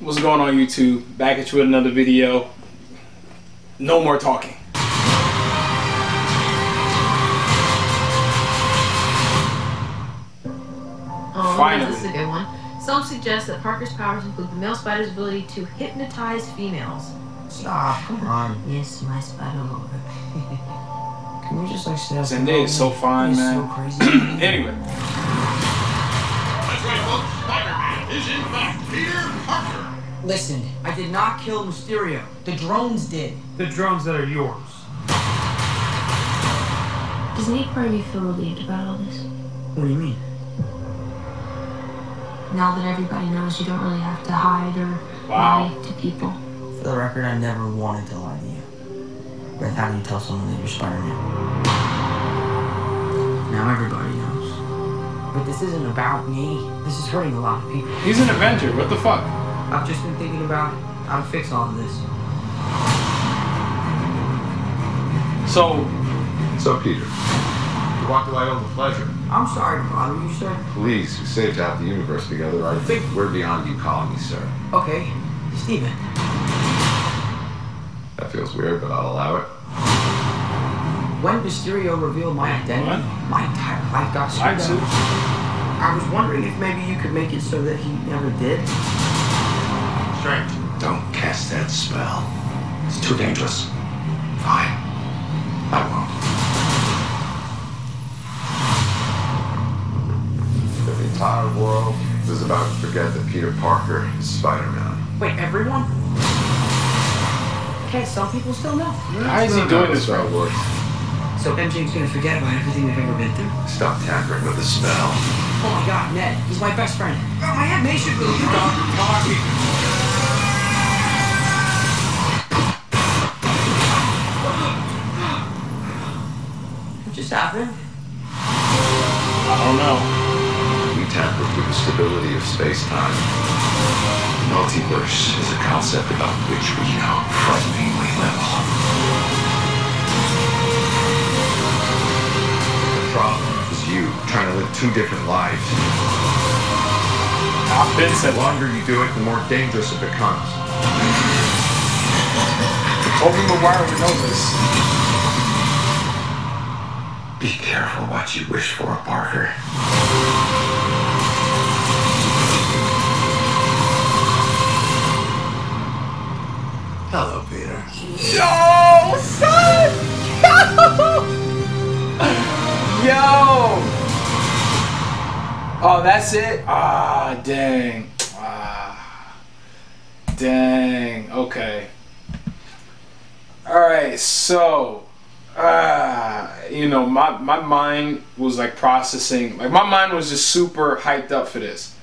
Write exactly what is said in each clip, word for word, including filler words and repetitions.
What's going on, YouTube? Back at you with another video. No more talking. Oh, finally. This is a good one. Some suggest that Parker's powers include the male spider's ability to hypnotize females. Stop, oh, come on. Yes, my spider lord. Can we just like stay up? Zendaya is so fine, man. So crazy. Anyway. That's right, folks. Spider-Man is in fact Peter Parker. Listen, I did not kill Mysterio. The drones did. The drones that are yours. Does any part of you feel relieved about all this? What do you mean? Now that everybody knows, you don't really have to hide or wow. lie to people. For the record, I never wanted to lie to you. But how do you tell someone that you're Spider-Man? Now everybody knows. But this isn't about me. This is hurting a lot of people. He's an Avenger. What the fuck? I've just been thinking about how to fix all of this. So... So, Peter, you walked away with pleasure. I'm sorry to bother you, sir. Please, we saved half the universe together. I think we're beyond you calling me, sir. Okay, Stephen. That feels weird, but I'll allow it. When Mysterio revealed my identity, what? my entire life got screwed up. I was wondering if maybe you could make it so that he never did. Strange. Don't cast that spell. It's too dangerous. Fine. I won't. Entire world is about to forget that Peter Parker is Spider-Man. Wait, everyone? Okay, some people still know. Why is he doing this, right? So M J's gonna forget about everything they've ever been through? Stop tampering with the spell. Oh my god, Ned, he's my best friend. Oh, my Aunt May should believe Doctor Parker. What just happened? I don't know. Tamper with the stability of space-time. The multiverse is a concept about which we know frighteningly little. The problem is you trying to live two different lives. The longer you do it, the more dangerous it becomes. Tobey Maguire would know this. Be careful what you wish for, Parker. Hello, Peter. Yo, son! Yo! Yo! Oh, that's it? Ah, dang. Ah. Dang. Okay. Alright, so... Ah, you know, my, my mind was like processing. Like, my mind was just super hyped up for this.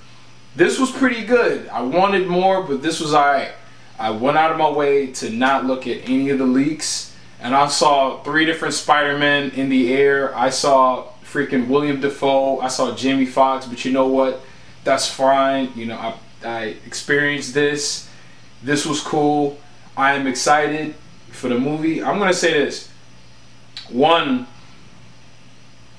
This was pretty good. I wanted more, but this was alright. I went out of my way to not look at any of the leaks, and I saw three different Spider-Men in the air. I saw freaking William Dafoe. I saw Jamie Foxx, but you know what? That's fine. You know, I, I experienced this. This was cool. I am excited for the movie. I'm going to say this. One,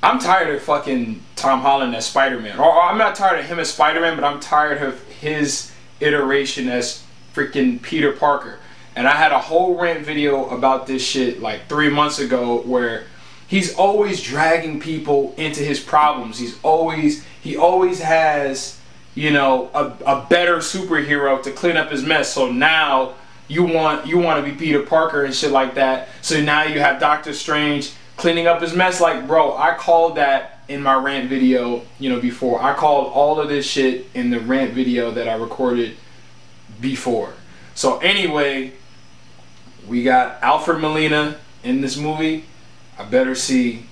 I'm tired of fucking Tom Holland as Spider-Man. Or I'm not tired of him as Spider-Man, but I'm tired of his iteration as freaking Peter Parker. And I had a whole rant video about this shit like three months ago, where he's always dragging people into his problems. He's always he always has, you know, a, a better superhero to clean up his mess. So now you want you want to be Peter Parker and shit like that. So now you have Doctor Strange cleaning up his mess. Like, bro, I called that in my rant video, you know, before. I called all of this shit in the rant video that I recorded before. So anyway, we got Alfred Molina in this movie. I better see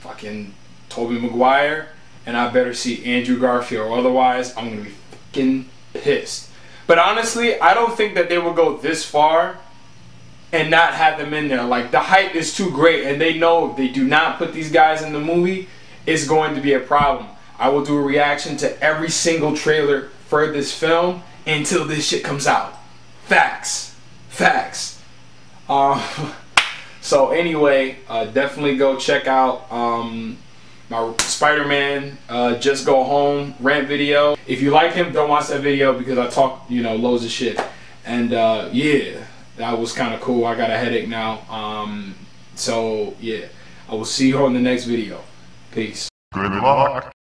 fucking Tobey Maguire, and I better see Andrew Garfield, or otherwise I'm gonna be fucking pissed. But honestly, I don't think that they will go this far and not have them in there. Like, the hype is too great, and they know if they do not put these guys in the movie, it's going to be a problem. I will do a reaction to every single trailer for this film until this shit comes out. Facts. Facts. Um, so anyway, uh, definitely go check out um, my Spider-Man uh, Just Go Home rant video. If you like him, don't watch that video because I talk, you know, loads of shit. And uh, yeah, that was kind of cool. I got a headache now. Um, so yeah, I will see you on the next video. Peace. Good luck.